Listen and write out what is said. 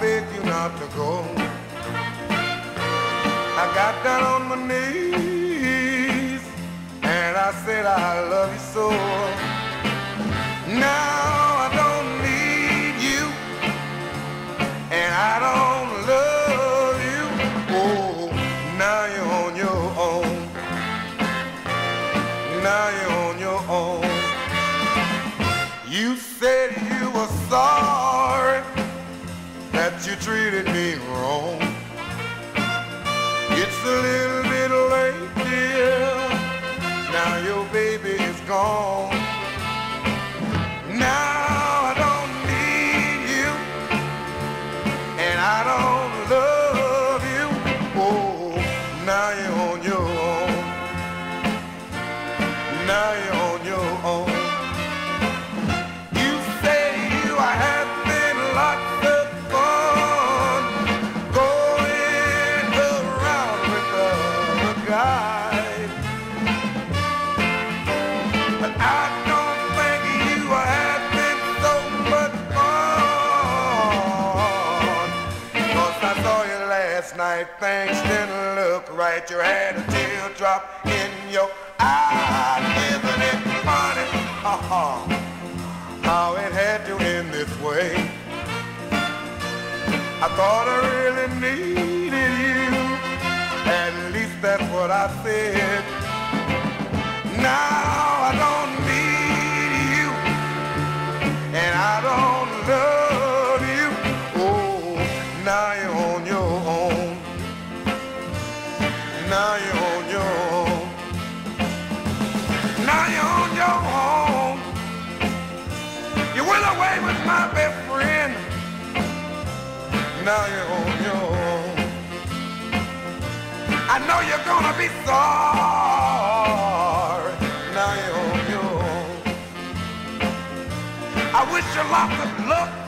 beg you not to go. I got down on my knees and I said I love you so. Now I don't need you and I don't love you. Oh, now you're on your own. Now you're on your own. You said you were sorry that you treated me wrong. It's a little bit late, dear. Now your baby is gone. Now I don't need you and I don't love you. Oh, now you're on your own. Now you're on your own. You say you are having lots of fun going around with other guys, but I don't think you are having so much fun. 'Cause I saw you last night, things didn't look right. You had a teardrop in your eye. Isn't it funny? How it had to end this way. I thought I really needed you. At least that's what I said. Now I don't need you and I don't love you. Oh, now you're on your own. Now you're on your own. Now you're on your own. You went away with my best friend. Now you're on your own. I know you're gonna be sorry. Now you're on your own. I wish you lots of luck.